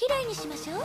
きれいにしましょう。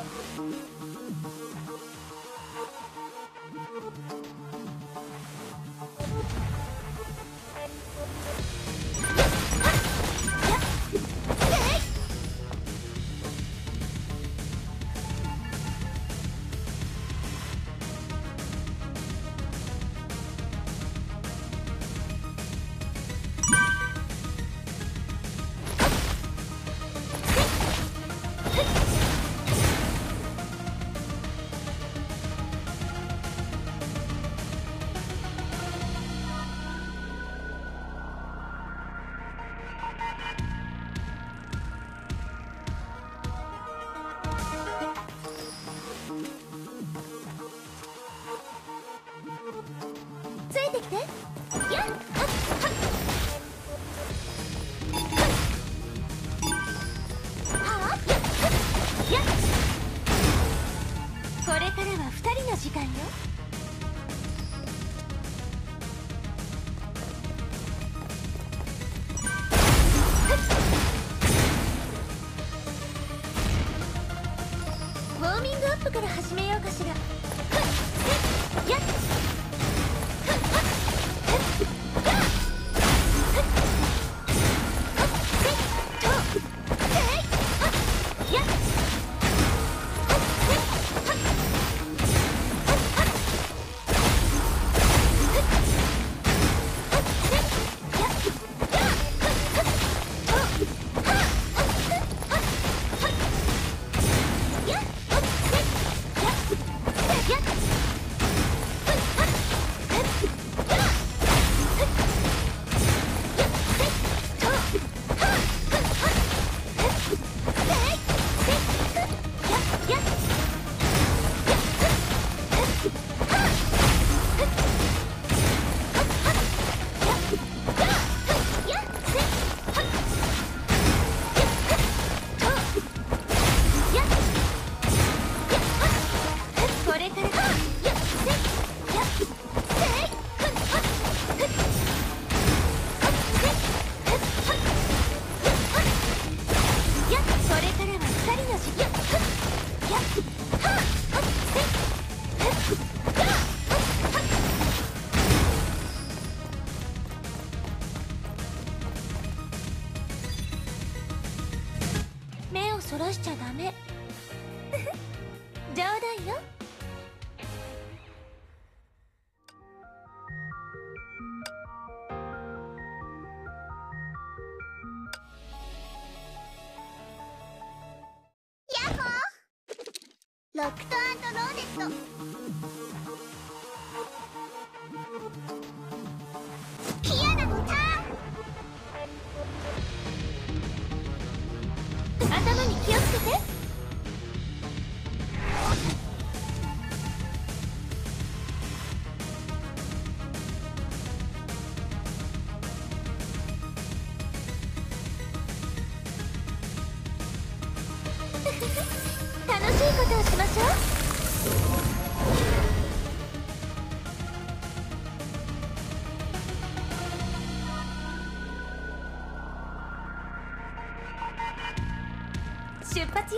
ロクト&ローデット、キアナのターン。頭に気をつけて。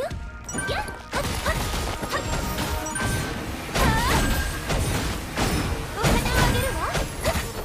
やっ、お花をあげるわ。これからは2人の時間よ。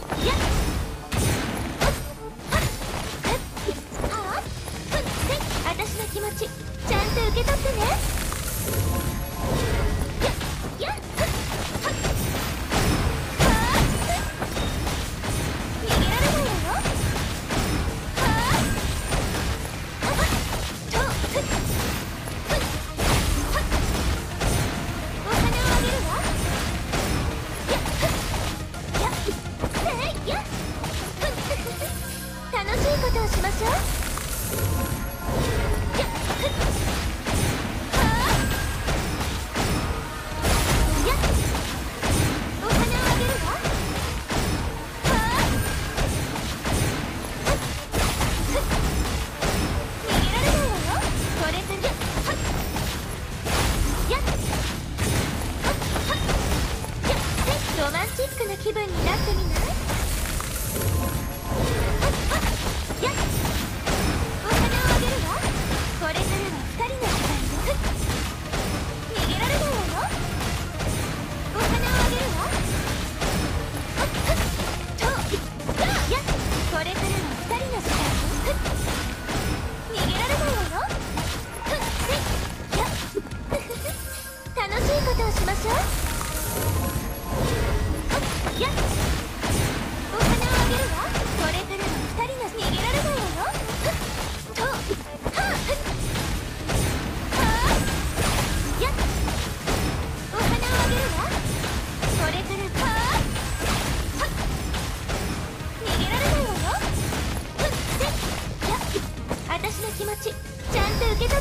ちちゃんと受け取ってね。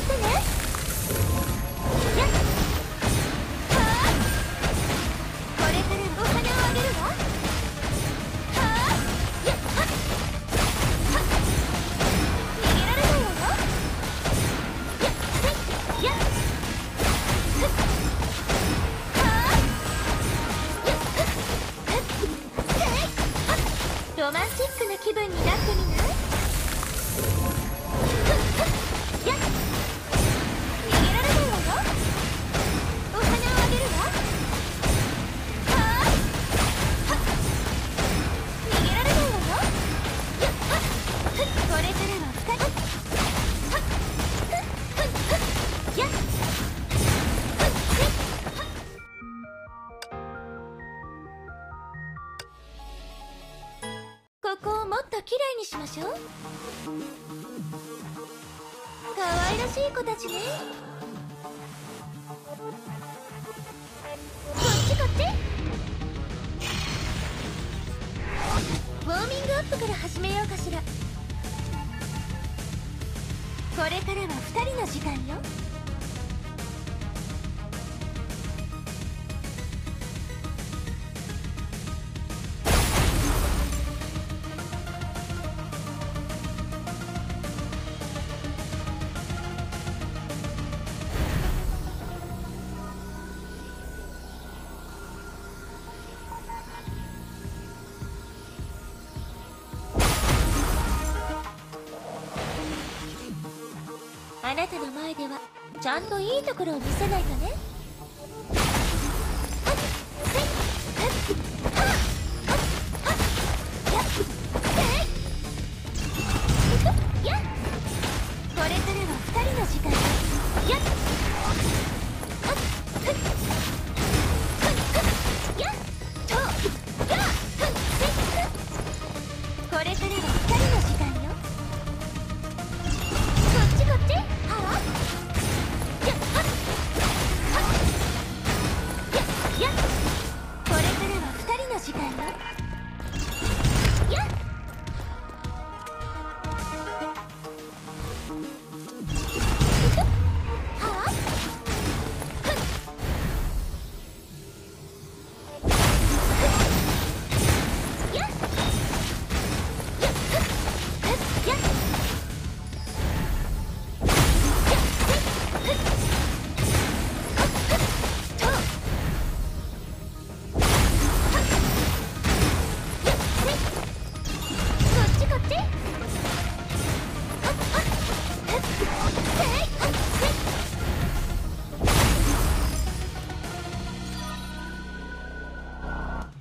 やっはあ、これからお金をあげるわ。はあ、やっはっ逃げられないわよ。やっはいやっはあやっはいロマンチックな気分になってみない？ここをもっときれいにしましょう。かわいらしい子たちね。こっちこっち。ウォーミングアップから始めようかしら。これからは2人の時間よ。あなたの前ではちゃんといいところを見せないとね。これからは2人の時間よ。これからは2人の時間よ。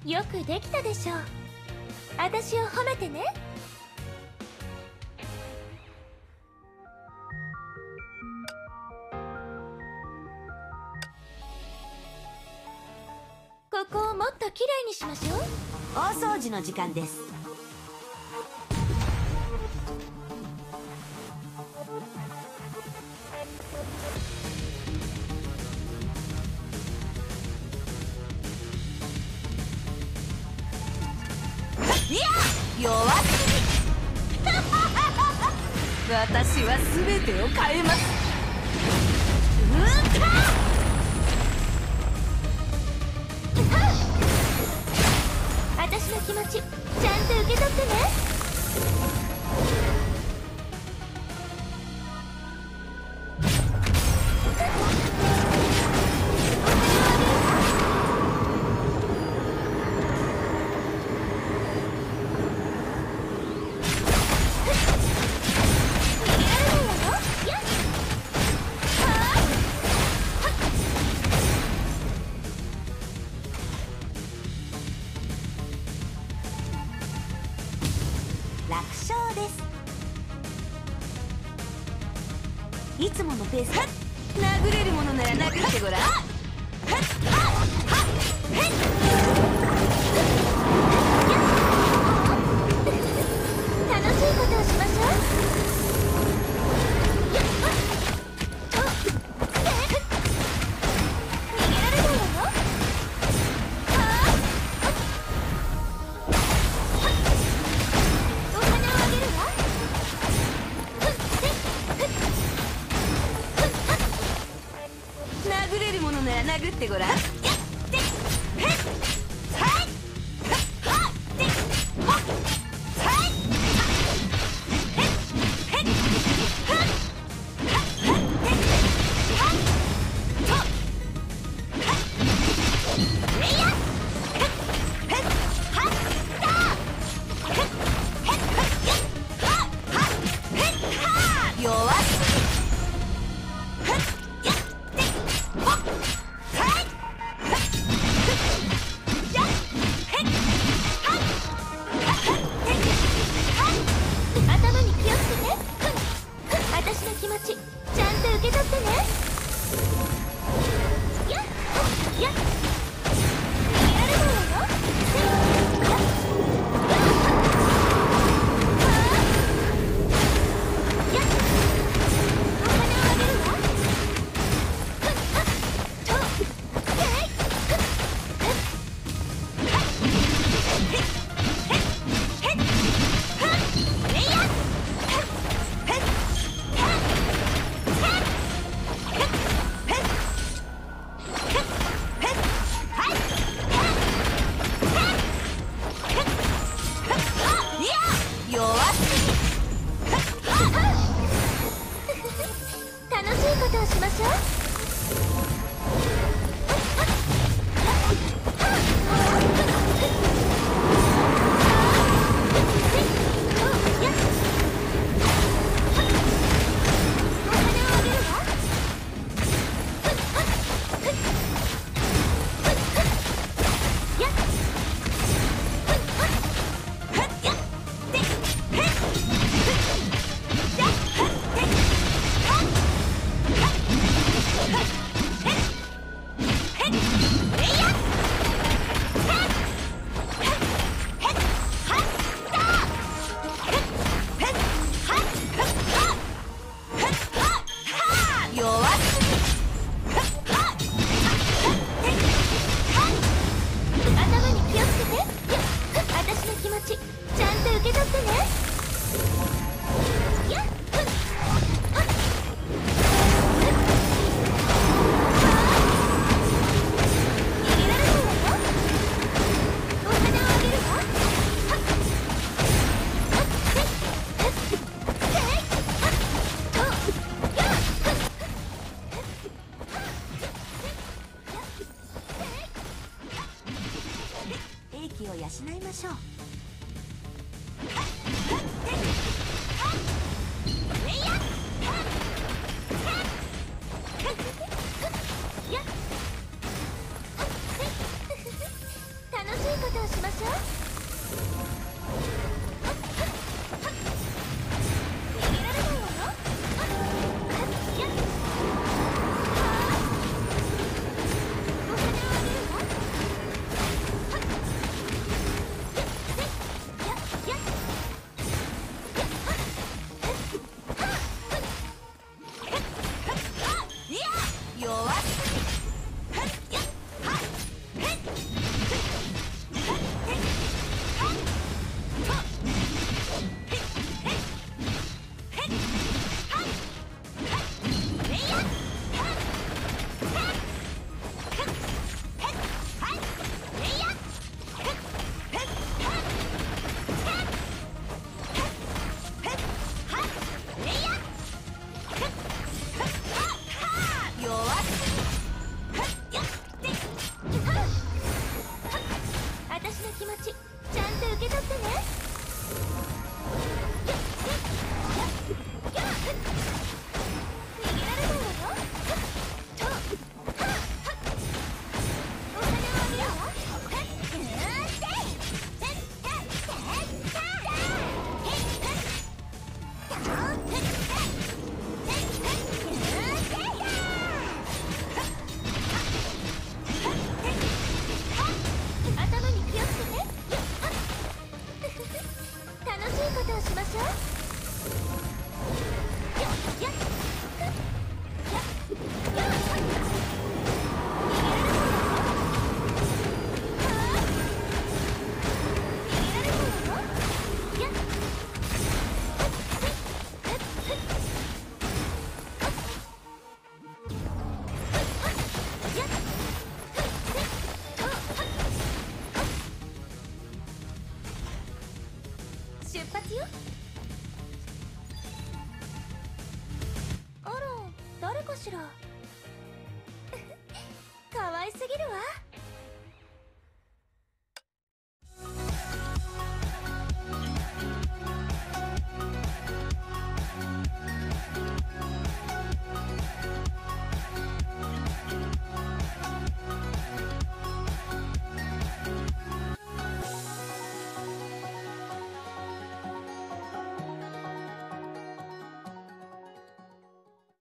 よくできたでしょう。私を褒めてね。ここをもっときれいにしましょう。大掃除の時間です。いや、弱すぎ私は全てを変えます。うんか私の気持ち、ちゃんと受け取ってね。楽勝です。いつものペース。殴れるものなら殴ってごらん。楽しいことをしましょう。し、ちゃんと受け取ってね。やっ気を養いましょう。楽しいことをしましょう。出発よ。あら、誰かしら。可愛すぎるわ。